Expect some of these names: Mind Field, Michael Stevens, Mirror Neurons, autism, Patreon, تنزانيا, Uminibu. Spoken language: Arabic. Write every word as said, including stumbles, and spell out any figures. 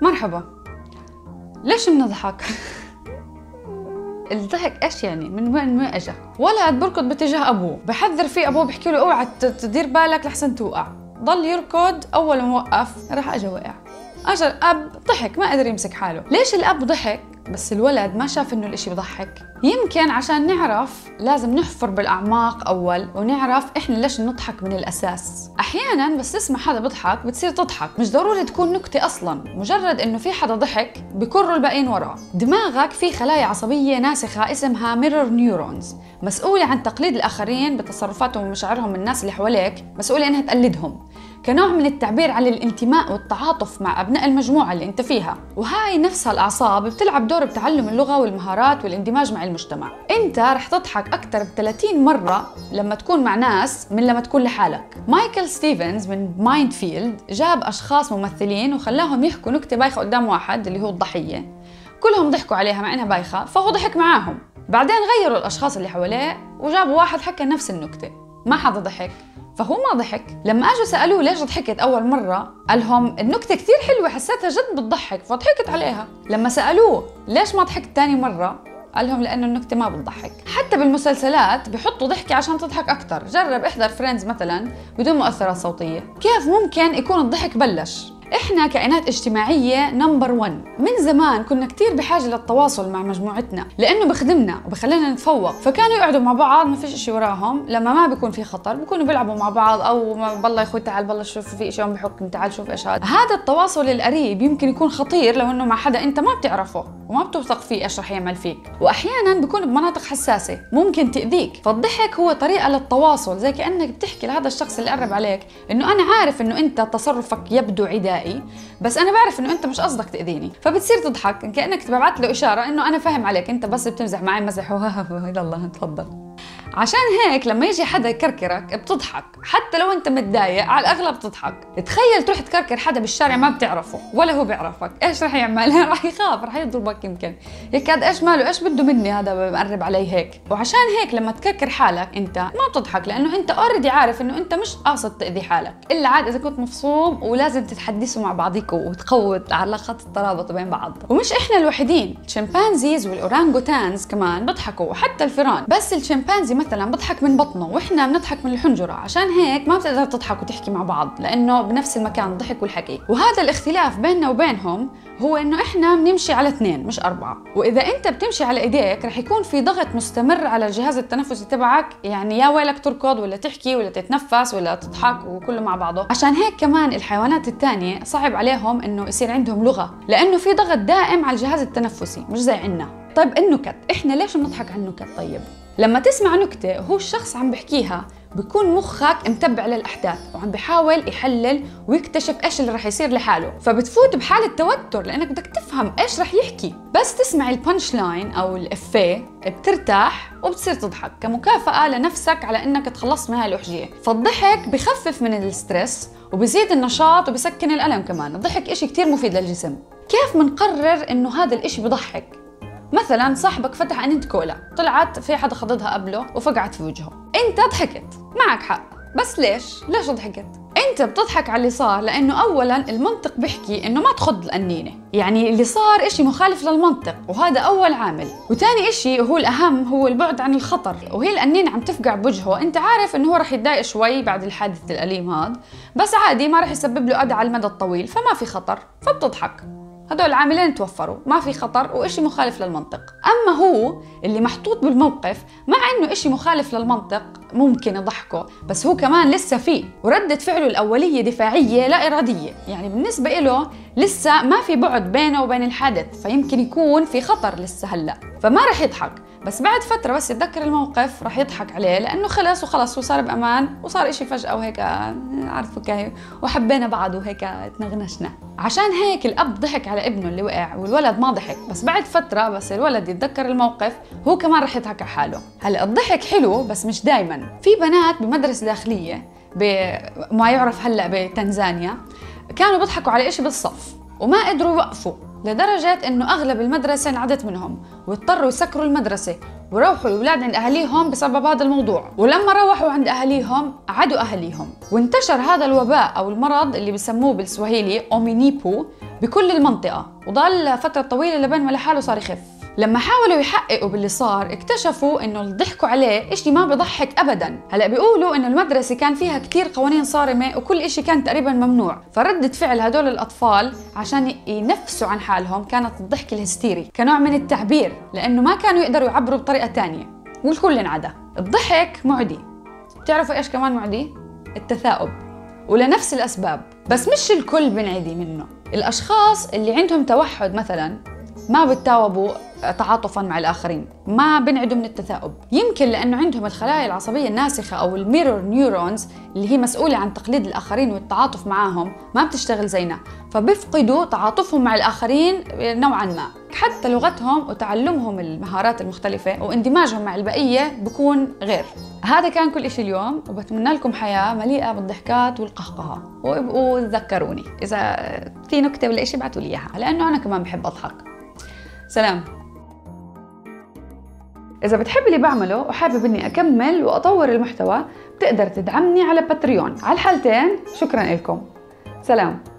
مرحبا. ليش بنضحك؟ الضحك ايش يعني؟ من وين ما اجى؟ ولد بركض باتجاه ابوه، بحذر فيه ابوه، بحكي له اوعى تدير بالك لحسن توقع، ضل يركض، اول ما وقف راح اجى وقع. اجى الاب ضحك ما قدر يمسك حاله. ليش الاب ضحك؟ بس الولد ما شاف انه الاشي بضحك. يمكن عشان نعرف لازم نحفر بالاعماق اول ونعرف احنا ليش نضحك من الاساس. احيانا بس تسمع حدا بضحك بتصير تضحك، مش ضروري تكون نكته اصلا، مجرد انه في حدا ضحك بكروا الباقيين وراه. دماغك في خلايا عصبيه ناسخه اسمها Mirror Neurons، مسؤوله عن تقليد الاخرين بتصرفاتهم ومشاعرهم من الناس اللي حواليك، مسؤوله انها تقلدهم كنوع من التعبير عن الانتماء والتعاطف مع أبناء المجموعة اللي أنت فيها، وهاي نفسها الأعصاب بتلعب دور بتعلم اللغة والمهارات والاندماج مع المجتمع. أنت رح تضحك أكثر ب ثلاثين مرة لما تكون مع ناس من لما تكون لحالك. مايكل ستيفنز من مايند فيلد جاب أشخاص ممثلين وخلاهم يحكوا نكتة بايخة قدام واحد اللي هو الضحية، كلهم ضحكوا عليها مع إنها بايخة، فهو ضحك معاهم. بعدين غيروا الأشخاص اللي حواليه وجابوا واحد حكى نفس النكتة، ما حدا ضحك، فهو ما ضحك. لما اجوا سالوه ليش ضحكت اول مره قالهم النكته كثير حلوه حسيتها جد بتضحك فضحكت عليها. لما سالوه ليش ما ضحكت ثاني مره قالهم لانه النكته ما بتضحك. حتى بالمسلسلات بحطوا ضحكه عشان تضحك اكثر، جرب احضر فريندز مثلا بدون مؤثرات صوتيه، كيف ممكن يكون الضحك بلش؟ احنا كائنات اجتماعيه نمبر واحد، من زمان كنا كثير بحاجه للتواصل مع مجموعتنا لانه بخدمنا وبخلينا نتفوق، فكانوا يقعدوا مع بعض ما فيش شيء وراهم، لما ما بيكون في خطر بيكونوا بيلعبوا مع بعض او بالله يا اخوي تعال بالله شوف في شيء بحكم تعال شوف ايش هذا. هذا التواصل القريب يمكن يكون خطير لو انه مع حدا انت ما بتعرفه وما بتوثق فيه ايش رح يعمل فيك، واحيانا بيكون بمناطق حساسه ممكن تاذيك، فالضحك هو طريقه للتواصل، زي كانك بتحكي لهذا الشخص اللي قرب عليك انه انا عارف انه انت تصرفك يبدو عدائي بس انا بعرف انه انت مش قصدك تاذيني، فبتصير تضحك كانك تبعت له اشاره انه انا فاهم عليك، انت بس بتمزح معي مزح يلا تفضل. عشان هيك لما يجي حدا يكركرك بتضحك، حتى لو انت متضايق على الاغلب بتضحك. تخيل تروح تكركر حدا بالشارع ما بتعرفه ولا هو بيعرفك، ايش رح يعمل؟ رح يخاف، رح يضربك يمكن، يكاد ايش ماله ايش بده مني هذا مقرب علي هيك. وعشان هيك لما تكركر حالك انت ما بتضحك لانه انت اوريدي عارف انه انت مش قاصد تاذي حالك، الا عاد اذا كنت مفصوم ولازم تتحدثوا مع بعضكم وتقووا علاقات الترابط بين بعض. ومش احنا الوحيدين، الشمبانزيز والاورانغوتانز كمان بيضحكوا وحتى الفيران، بس الشمبانزي مثلا بضحك من بطنه واحنا بنضحك من الحنجره، عشان هيك ما بتقدر تضحك وتحكي مع بعض لانه بنفس المكان الضحك والحكي. وهذا الاختلاف بيننا وبينهم هو انه احنا بنمشي على اثنين مش اربعه، واذا انت بتمشي على ايديك رح يكون في ضغط مستمر على الجهاز التنفسي تبعك، يعني يا ويلك تركض ولا تحكي ولا تتنفس ولا تضحك وكله مع بعضه. عشان هيك كمان الحيوانات الثانيه صعب عليهم انه يصير عندهم لغه لانه في ضغط دائم على الجهاز التنفسي مش زي عنا. طيب النكت، احنا ليش بنضحك على النكت؟ طيب لما تسمع نكتة هو الشخص عم بحكيها بكون مخك متبع للأحداث وعم بحاول يحلل ويكتشف إيش اللي رح يصير لحاله، فبتفوت بحالة توتر لأنك بدك تفهم إيش رح يحكي. بس تسمع البانش لاين أو الإفيه بترتاح وبتصير تضحك كمكافأة لنفسك على إنك تخلصت من هاي الوحشية. فالضحك بخفف من الستريس وبزيد النشاط وبسكن الألم كمان. الضحك إشي كتير مفيد للجسم. كيف منقرر إنه هذا الإشي بضحك؟ مثلا صاحبك فتح أنينة كولا، طلعت في حدا خضدها قبله وفقعت في وجهه، انت ضحكت، معك حق، بس ليش؟ ليش ضحكت؟ انت بتضحك على اللي صار لانه اولا المنطق بيحكي انه ما تخض القنينه، يعني اللي صار اشي مخالف للمنطق وهذا اول عامل، وثاني اشي هو الاهم هو البعد عن الخطر، وهي القنينه عم تفقع بوجهه، انت عارف انه هو رح يتضايق شوي بعد الحادث الاليم هذا، بس عادي ما رح يسبب له اذى على المدى الطويل، فما في خطر، فبتضحك. هدول العاملين توفروا، ما في خطر وإشي مخالف للمنطق. أما هو اللي محطوط بالموقف مع إنه إشي مخالف للمنطق ممكن يضحكه، بس هو كمان لسه فيه وردة فعله الأولية دفاعية لا إرادية، يعني بالنسبة إله لسه ما في بعد بينه وبين الحادث، فيمكن يكون في خطر لسه هلأ، فما رح يضحك، بس بعد فترة بس يتذكر الموقف رح يضحك عليه لأنه خلص وخلص وصار بأمان وصار إشي فجأة وهيك عارفه كيف وحبينا بعض وهيك تنغنشنا. عشان هيك الأب ضحك على ابنه اللي وقع والولد ما ضحك، بس بعد فترة بس الولد يتذكر الموقف هو كمان رح يضحك على حاله. هلا الضحك حلو بس مش دايما. في بنات بمدرسة داخلية بما يعرف هلا بتنزانيا كانوا بيضحكوا على إشي بالصف وما قدروا يوقفوا لدرجة إنه أغلب المدرسة انعدت منهم واضطروا يسكروا المدرسة وروحوا الأولاد عند أهاليهم بسبب هذا الموضوع، ولما روحوا عند أهاليهم عادوا أهاليهم، وانتشر هذا الوباء أو المرض اللي بسموه بالسواهيلي أومينيبو بكل المنطقة، وضل فترة طويلة لبين ما لحاله صار يخف. لما حاولوا يحققوا باللي صار اكتشفوا انه اللي ضحكوا عليه اشي ما بضحك ابدا. هلا بيقولوا انه المدرسة كان فيها كتير قوانين صارمة وكل اشي كان تقريبا ممنوع، فردة فعل هدول الاطفال عشان ينفسوا عن حالهم كانت الضحك الهستيري كنوع من التعبير، لانه ما كانوا يقدروا يعبروا بطريقة تانية، والكل انعدى. الضحك معدي. بتعرفوا ايش كمان معدي؟ التثاؤب، ولنفس الاسباب، بس مش الكل بنعدي منه. الاشخاص اللي عندهم توحد مثلا ما بتتاوبوا تعاطفا مع الاخرين، ما بنعدوا من التثاؤب، يمكن لانه عندهم الخلايا العصبيه الناسخه او الميرور نيورونز اللي هي مسؤوله عن تقليد الاخرين والتعاطف معاهم ما بتشتغل زينا، فبيفقدوا تعاطفهم مع الاخرين نوعا ما. حتى لغتهم وتعلمهم المهارات المختلفه واندماجهم مع البقيه بكون غير. هذا كان كل إشي اليوم، وبتمنى لكم حياه مليئه بالضحكات والقهقهه، وابقوا تذكروني اذا في نكته ولا شيء ابعتوا لي اياها، لانه انا كمان بحب اضحك. سلام. إذا بتحب اللي بعمله وحابب إني أكمل وأطور المحتوى بتقدر تدعمني على باتريون على الحالتين. شكراً لكم. سلام.